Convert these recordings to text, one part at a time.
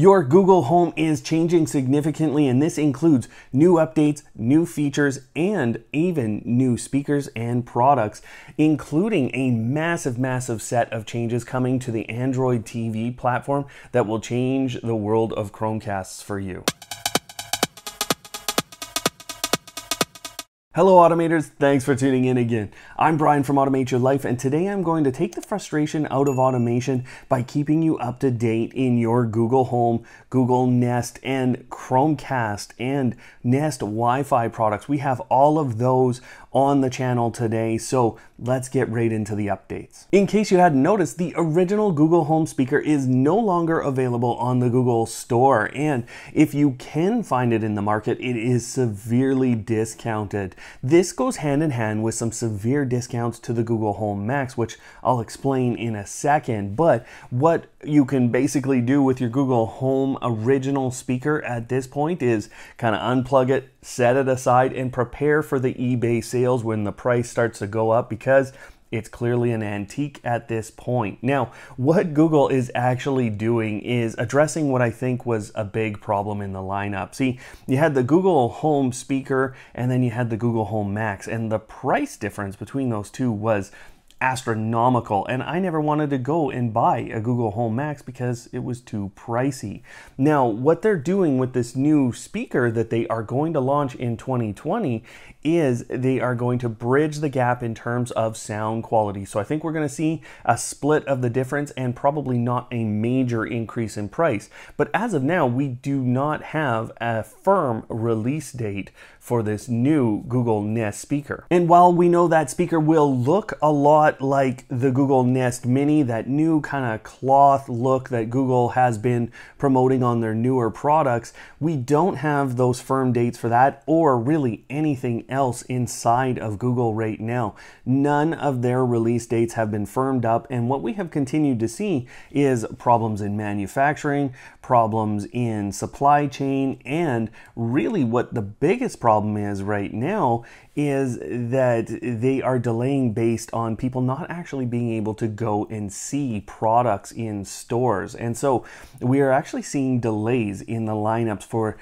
Your Google Home is changing significantly, and this includes new updates, new features, and even new speakers and products, including a massive, massive set of changes coming to the Android TV platform that will change the world of Chromecasts for you. Hello Automators, thanks for tuning in again. I'm Brian from Automate Your Life, and today I'm going to take the frustration out of automation by keeping you up to date in your Google Home, Google Nest, and Chromecast and Nest Wi-Fi products. We have all of those on the channel today, so let's get right into the updates. In case you hadn't noticed, the original Google Home speaker is no longer available on the Google Store, and if you can find it in the market, it is severely discounted. This goes hand in hand with some severe discounts to the Google Home Max, which I'll explain in a second, but what you can basically do with your Google Home original speaker at this point is kind of unplug it, set it aside, and prepare for the eBay sales when the price starts to go up, because it's clearly an antique at this point. Now, what Google is actually doing is addressing what I think was a big problem in the lineup. See, you had the Google Home speaker and then you had the Google Home Max, and the price difference between those two was astronomical, and I never wanted to go and buy a Google Home Max because it was too pricey. Now, what they're doing with this new speaker that they are going to launch in 2020 is they are going to bridge the gap in terms of sound quality. So I think we're going to see a split of the difference and probably not a major increase in price. But as of now, we do not have a firm release date for this new Google Nest speaker. And while we know that speaker will look a lot like the Google Nest Mini, that new kind of cloth look that Google has been promoting on their newer products, we don't have those firm dates for that or really anything else inside of Google right now. None of their release dates have been firmed up, and what we have continued to see is problems in manufacturing, problems in supply chain, and really what the biggest problem is right now is that they are delaying based on people not actually being able to go and see products in stores. And so we are actually seeing delays in the lineups for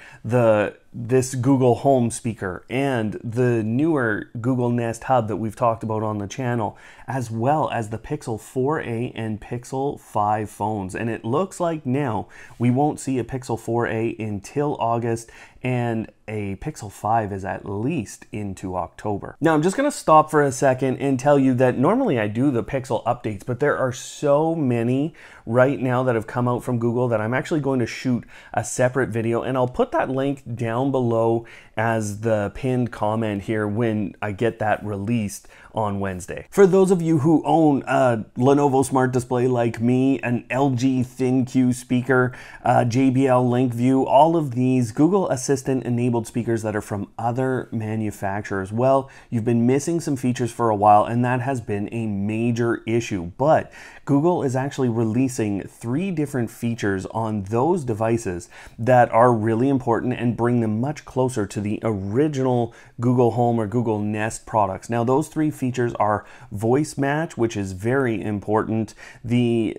this Google Home speaker and the newer Google Nest Hub that we've talked about on the channel, as well as the Pixel 4a and Pixel 5 phones. And it looks like now we won't see a Pixel 4a until August, and a Pixel 5 is at least into October. Now, I'm just gonna stop for a second and tell you that normally I do the Pixel updates, but there are so many right now that have come out from Google that I'm actually going to shoot a separate video, and I'll put that link down below as the pinned comment here when I get that released on Wednesday. For those of you who own a Lenovo Smart Display like me, an LG ThinQ speaker, JBL Link View, all of these Google Assistant enabled speakers that are from other manufacturers, well, you've been missing some features for a while, and that has been a major issue. But Google is actually releasing 3 different features on those devices that are really important and bring them much closer to the original Google Home or Google Nest products. Now, those 3 features are voice match, which is very important, the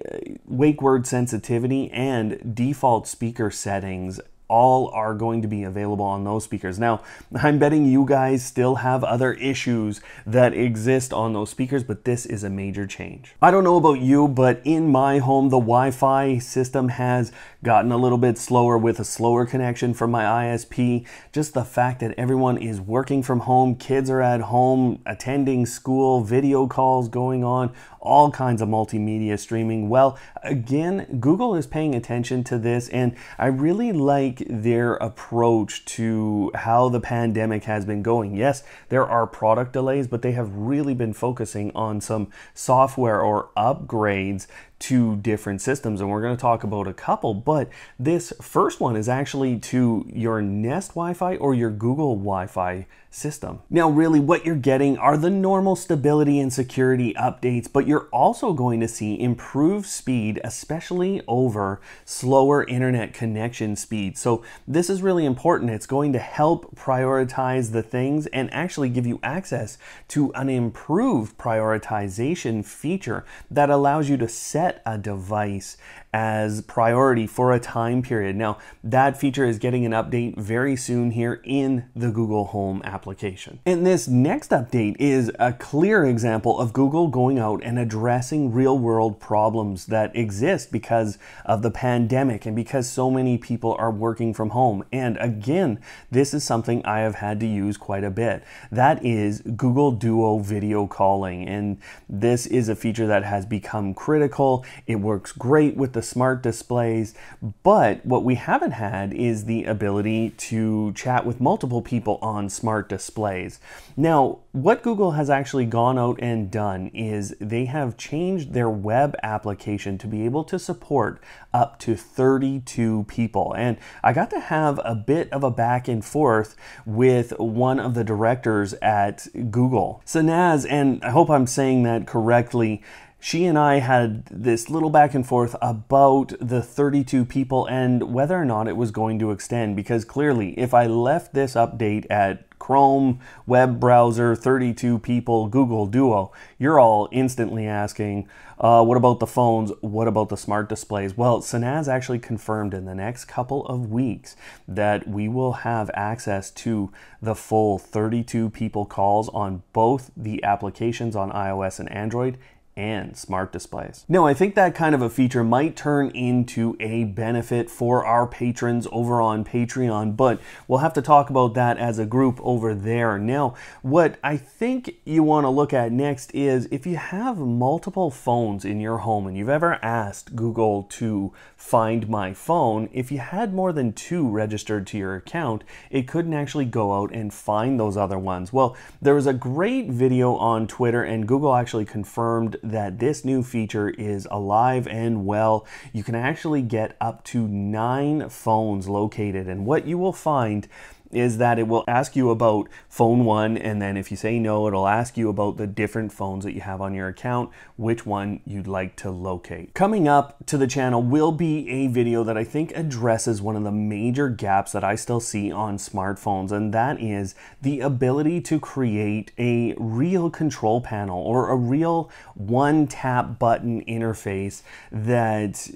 wake word sensitivity, and default speaker settings. All are going to be available on those speakers. Now, I'm betting you guys still have other issues that exist on those speakers, but this is a major change. I don't know about you, but in my home, the Wi-Fi system has gotten a little bit slower with a slower connection from my ISP. Just the fact that everyone is working from home, kids are at home, attending school, video calls going on, all kinds of multimedia streaming. Well, again, Google is paying attention to this, and I really like their approach to how the pandemic has been going. Yes, there are product delays, but they have really been focusing on some software or upgrades to different systems, and we're going to talk about a couple. But this first one is actually to your Nest Wi-Fi or your Google Wi-Fi system. Now, really what you're getting are the normal stability and security updates, but you're also going to see improved speed, especially over slower internet connection speed. So this is really important. It's going to help prioritize the things and actually give you access to an improved prioritization feature that allows you to set a device as priority for a time period. Now, that feature is getting an update very soon here in the Google Home application. And this next update is a clear example of Google going out and addressing real-world problems that exist because of the pandemic and because so many people are working from home. And again, this is something I have had to use quite a bit. That is Google Duo video calling. And this is a feature that has become critical. It works great with the smart displays, but what we haven't had is the ability to chat with multiple people on smart displays. Now, what Google has actually gone out and done is they have changed their web application to be able to support up to 32 people. And I got to have a bit of a back and forth with one of the directors at Google, Sanaz, and I hope I'm saying that correctly. She and I had this little back and forth about the 32 people and whether or not it was going to extend, because clearly if I left this update at Chrome, web browser, 32 people, Google Duo, you're all instantly asking, what about the phones? What about the smart displays? Well, Sanaz actually confirmed in the next couple of weeks that we will have access to the full 32 people calls on both the applications on iOS and Android and smart displays. Now, I think that kind of a feature might turn into a benefit for our patrons over on Patreon, but we'll have to talk about that as a group over there. Now, what I think you want to look at next is if you have multiple phones in your home and you've ever asked Google to find my phone, if you had more than two registered to your account, it couldn't actually go out and find those other ones. Well, there was a great video on Twitter, and Google actually confirmed that this new feature is alive and well. You can actually get up to 9 phones located, and what you will find is that it will ask you about phone 1, and then if you say no, it'll ask you about the different phones that you have on your account, which one you'd like to locate. Coming up to the channel will be a video that I think addresses one of the major gaps that I still see on smartphones, and that is the ability to create a real control panel or a real one-tap button interface that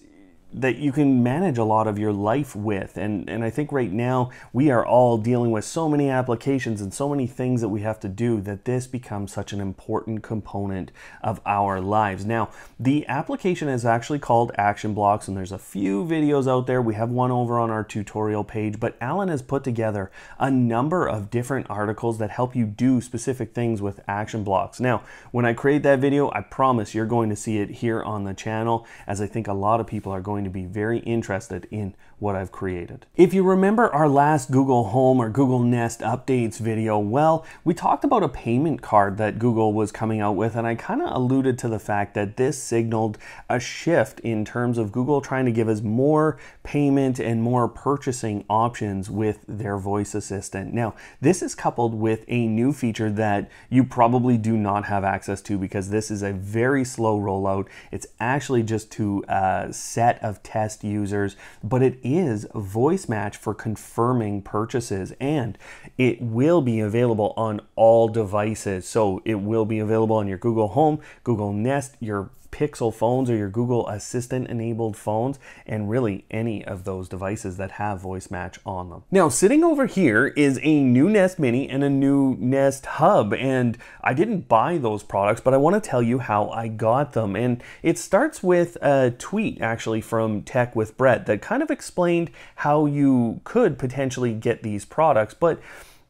you can manage a lot of your life with. And I think right now we are all dealing with so many applications and so many things that we have to do that this becomes such an important component of our lives. Now, the application is actually called Action Blocks, and there's a few videos out there. We have one over on our tutorial page, but Alan has put together a number of different articles that help you do specific things with Action Blocks. Now, when I create that video, I promise you're going to see it here on the channel, as I think a lot of people are going to be very interested in what I've created. If you remember our last Google Home or Google Nest updates video, well, we talked about a payment card that Google was coming out with, and I kind of alluded to the fact that this signaled a shift in terms of Google trying to give us more payment and more purchasing options with their voice assistant. Now, this is coupled with a new feature that you probably do not have access to because this is a very slow rollout. It's actually just to a set of test users, but it is voice match for confirming purchases, and it will be available on all devices. So it will be available on your Google Home, Google Nest, your Pixel phones or your Google Assistant enabled phones, and really any of those devices that have voice match on them. Now, sitting over here is a new Nest Mini and a new Nest Hub, and I didn't buy those products, but I want to tell you how I got them. And it starts with a tweet actually from Tech with Brett that kind of explained how you could potentially get these products. But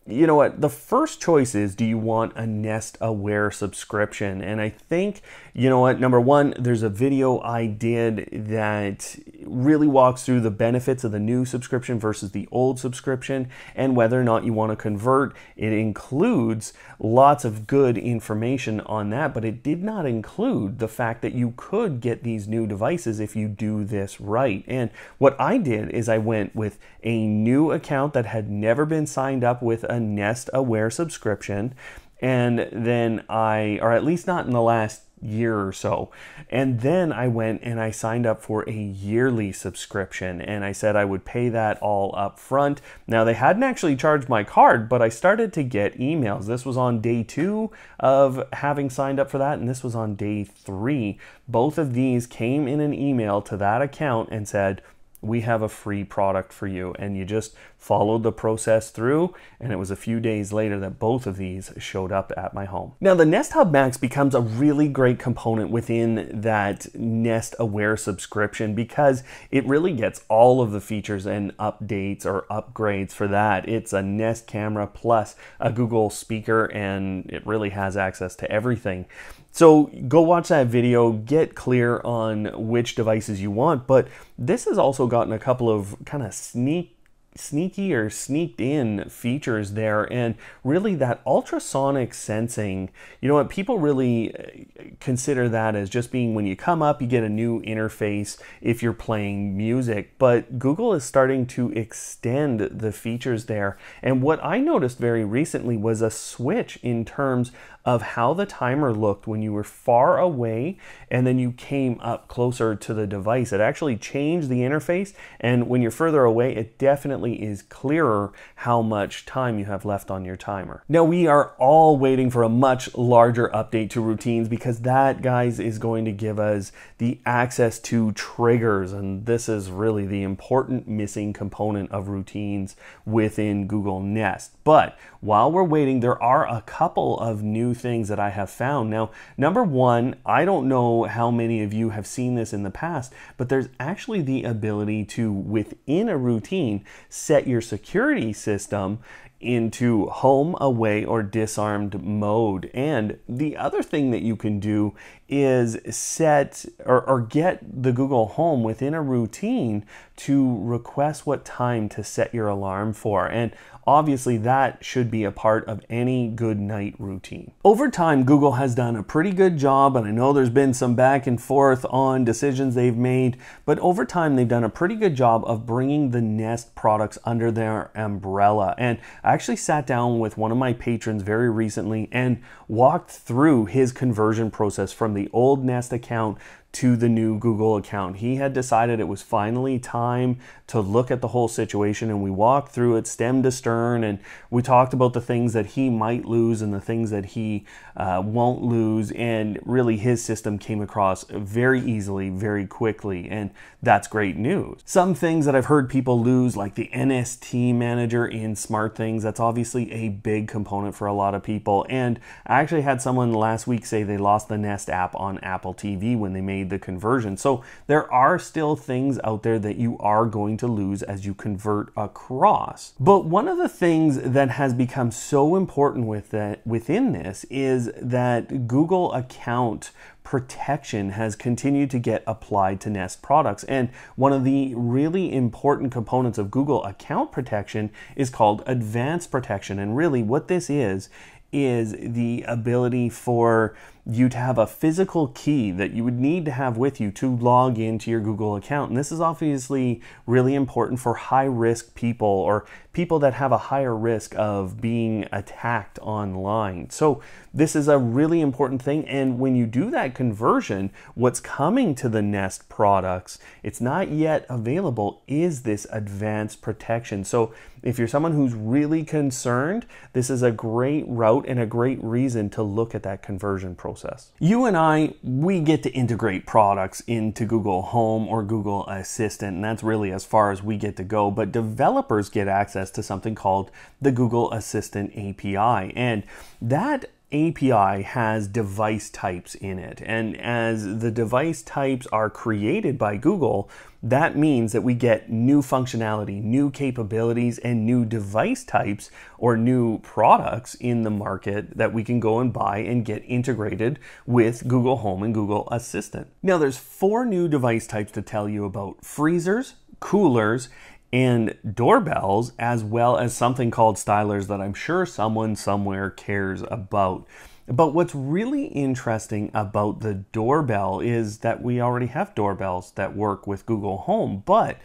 you know what, the first choice is, do you want a Nest Aware subscription? And I think, you know what, number one, there's a video I did that really walks through the benefits of the new subscription versus the old subscription and whether or not you want to convert. It includes lots of good information on that, but it did not include the fact that you could get these new devices if you do this right. And what I did is I went with a new account that had never been signed up with a Nest Aware subscription, and then or at least not in the last year or so. And then I went and I signed up for a yearly subscription, and I said I would pay that all up front. Now, they hadn't actually charged my card, but I started to get emails. This was on day 2 of having signed up for that, and this was on day 3. Both of these came in an email to that account and said, we have a free product for you. And you just followed the process through, and it was a few days later that both of these showed up at my home. Now, the Nest Hub Max becomes a really great component within that Nest Aware subscription because it really gets all of the features and updates or upgrades for that. It's a Nest camera plus a Google speaker, and it really has access to everything. So go watch that video, get clear on which devices you want, but this has also gotten a couple of kind of sneaky or sneaked in features there, and really that ultrasonic sensing, you know what, people really consider that as just being when you come up, you get a new interface if you're playing music, but Google is starting to extend the features there. And what I noticed very recently was a switch in terms of how the timer looked when you were far away and then you came up closer to the device. It actually changed the interface, and when you're further away, it definitely is clearer how much time you have left on your timer. Now, we are all waiting for a much larger update to routines because that, guys, is going to give us the access to triggers, and this is really the important missing component of routines within Google Nest. But while we're waiting, there are a couple of new things that I have found. Now, number 1, I don't know how many of you have seen this in the past, but there's actually the ability to, within a routine, set your security system into home, away, or disarmed mode. And the other thing that you can do is set or get the Google Home within a routine to request what time to set your alarm for. And obviously that should be a part of any good night routine. Over time, Google has done a pretty good job, and I know there's been some back and forth on decisions they've made, but over time they've done a pretty good job of bringing the Nest products under their umbrella. And I actually sat down with one of my patrons very recently and walked through his conversion process from the old Nest account to the new Google account. He had decided it was finally time to look at the whole situation, and we walked through it stem to stern, and we talked about the things that he might lose and the things that he won't lose, and really his system came across very easily, very quickly, and that's great news. Some things that I've heard people lose, like the NST manager in SmartThings, that's obviously a big component for a lot of people, and I actually had someone last week say they lost the Nest app on Apple TV when they made the conversion. So there are still things out there that you are going to lose as you convert across. But one of the things that has become so important with that within this is that Google account protection has continued to get applied to Nest products. And one of the really important components of Google account protection is called advanced protection. And really what this is the ability for you to have a physical key that you would need to have with you to log into your Google account. And this is obviously really important for high-risk people or people that have a higher risk of being attacked online. So this is a really important thing. And when you do that conversion, what's coming to the Nest products, it's not yet available, is this advanced protection. So if you're someone who's really concerned, this is a great route and a great reason to look at that conversion process. You and I, we get to integrate products into Google Home or Google Assistant, and that's really as far as we get to go, but developers get access to something called the Google Assistant API, and that API has device types in it, and as the device types are created by Google, that means that we get new functionality, new capabilities, and new device types or new products in the market that we can go and buy and get integrated with Google Home and Google Assistant. Now, there's 4 new device types to tell you about: freezers, coolers, and doorbells, as well as something called stylers that I'm sure someone somewhere cares about. But what's really interesting about the doorbell is that we already have doorbells that work with Google Home, but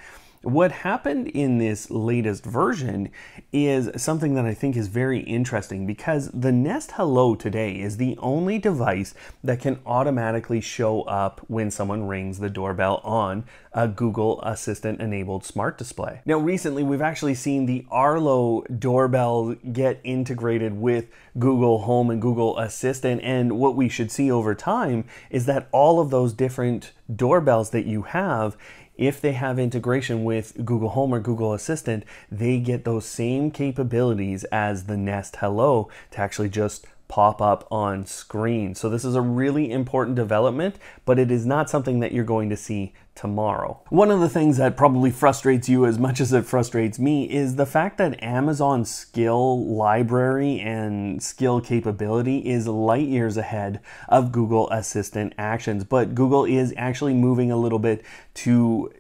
What happened in this latest version is something that I think is very interesting, because the Nest Hello today is the only device that can automatically show up when someone rings the doorbell on a Google Assistant enabled smart display. Now recently we've actually seen the Arlo doorbell get integrated with Google Home and Google Assistant, and what we should see over time is that all of those different doorbells that you have, if they have integration with Google Home or Google Assistant, they get those same capabilities as the Nest Hello to actually just pop up on screen. So this is a really important development, but it is not something that you're going to see tomorrow. One of the things that probably frustrates you as much as it frustrates me is the fact that Amazon's skill library and skill capability is light years ahead of Google Assistant actions, but Google is actually moving a little bit to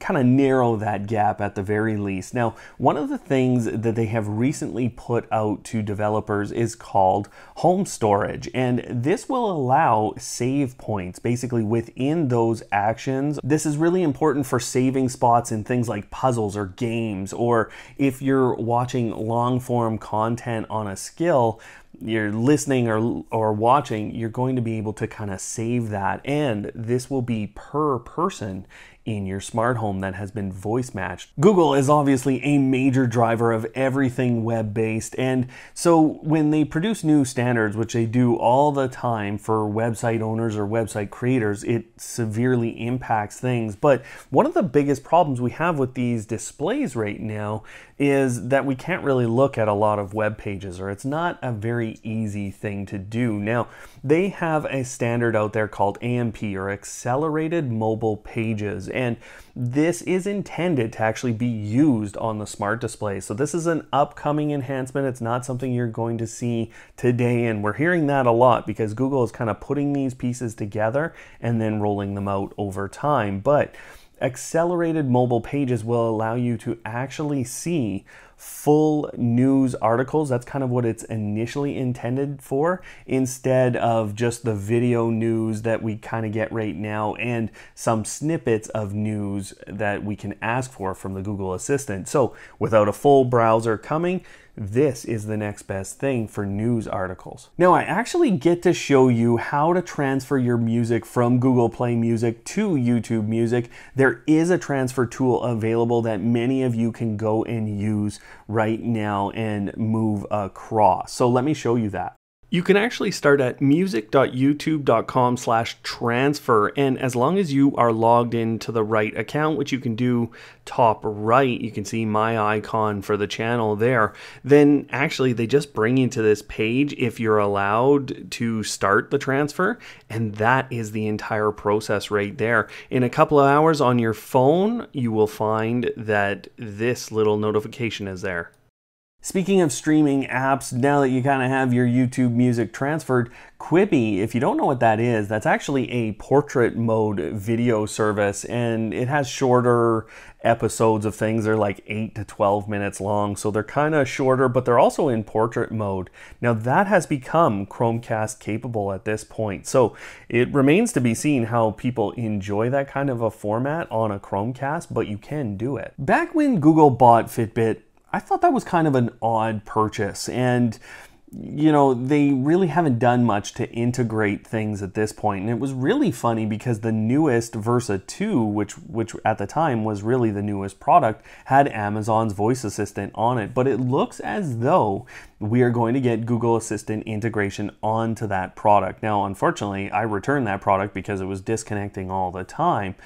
kind of narrow that gap at the very least. Now, one of the things that they have recently put out to developers is called home storage, and this will allow save points basically within those actions. This is really important for saving spots in things like puzzles or games, or if you're watching long form content on a skill, you're listening or watching, you're going to be able to kind of save that, and this will be per person in your smart home that has been voice matched. Google is obviously a major driver of everything web-based, and so when they produce new standards, which they do all the time for website owners or website creators, it severely impacts things. But one of the biggest problems we have with these displays right now is that we can't really look at a lot of web pages, or it's not a very easy thing to do. Now, they have a standard out there called AMP, or Accelerated Mobile Pages, and this is intended to actually be used on the smart display. So this is an upcoming enhancement. It's not something you're going to see today, and we're hearing that a lot because Google is kind of putting these pieces together and then rolling them out over time. But Accelerated Mobile Pages will allow you to actually see full news articles. That's kind of what it's initially intended for, instead of just the video news that we kind of get right now and some snippets of news that we can ask for from the Google Assistant. So without a full browser coming, this is the next best thing for news articles. Now I actually get to show you how to transfer your music from Google Play Music to YouTube Music. There is a transfer tool available that many of you can go and use right now and move across. So let me show you that. You can actually start at music.youtube.com/transfer, and as long as you are logged into the right account, which you can do top right, you can see my icon for the channel there, then actually they just bring you to this page if you're allowed to start the transfer, and that is the entire process right there. In a couple of hours on your phone, you will find that this little notification is there. Speaking of streaming apps, now that you kind of have your YouTube Music transferred, Quibi, if you don't know what that is, that's actually a portrait mode video service, and it has shorter episodes of things. They're like 8 to 12 minutes long, so they're kind of shorter, but they're also in portrait mode. Now that has become Chromecast capable at this point, so it remains to be seen how people enjoy that kind of a format on a Chromecast, but you can do it. Back when Google bought Fitbit, I thought that was kind of an odd purchase, and you know, they really haven't done much to integrate things at this point. And it was really funny because the newest Versa 2, which at the time was really the newest product, had Amazon's voice assistant on it, but it looks as though we are going to get Google Assistant integration onto that product. Now, unfortunately, I returned that product because it was disconnecting all the time.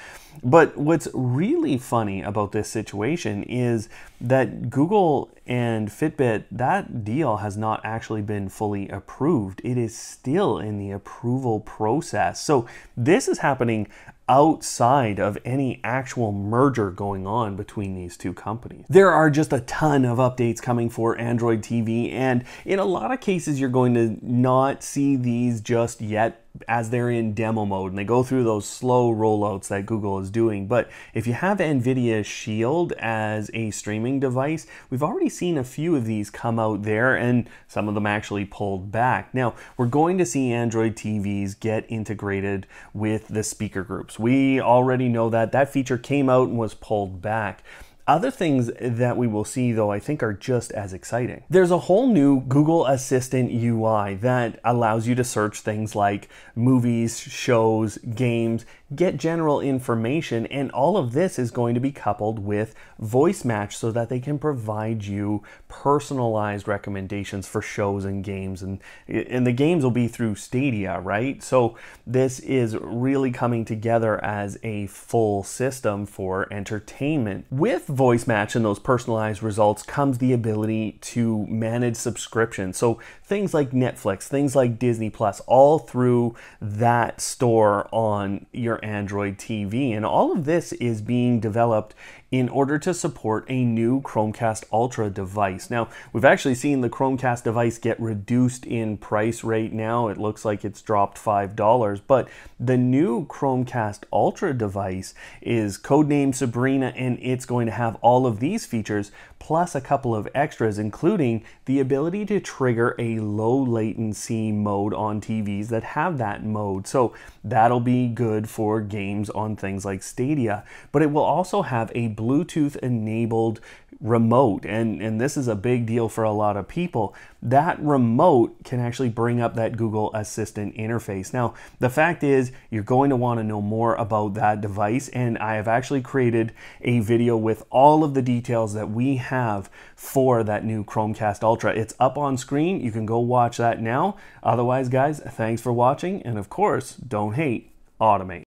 But what's really funny about this situation is that Google and Fitbit, that deal has not actually been fully approved. It is still in the approval process. So this is happening outside of any actual merger going on between these two companies. There are just a ton of updates coming for Android TV, and in a lot of cases, you're going to not see these just yet, as they're in demo mode, and they go through those slow rollouts that Google is doing. But if you have NVIDIA Shield as a streaming device, we've already seen a few of these come out there, and some of them actually pulled back. Now, we're going to see Android TVs get integrated with the speaker groups. We already know that. That feature came out and was pulled back. Other things that we will see, though, I think are just as exciting. There's a whole new Google Assistant UI that allows you to search things like movies, shows, games, get general information, and all of this is going to be coupled with voice match so that they can provide you personalized recommendations for shows and games, and the games will be through Stadia, right? So this is really coming together as a full system for entertainment. With voice match and those personalized results comes the ability to manage subscriptions. So things like Netflix, things like Disney Plus, all through that store on your Android TV. And all of this is being developed in order to support a new Chromecast Ultra device. Now, we've actually seen the Chromecast device get reduced in price right now. It looks like it's dropped $5, but the new Chromecast Ultra device is codenamed Sabrina, and it's going to have all of these features, plus a couple of extras, including the ability to trigger a low latency mode on TVs that have that mode. So that'll be good for games on things like Stadia, but it will also have a Bluetooth enabled remote, and this is a big deal for a lot of people. That remote can actually bring up that Google Assistant interface. Now, the fact is, you're going to want to know more about that device, and I have actually created a video with all of the details that we have for that new Chromecast Ultra. It's up on screen. You can go watch that now. Otherwise, guys, thanks for watching, and of course, don't hate, automate.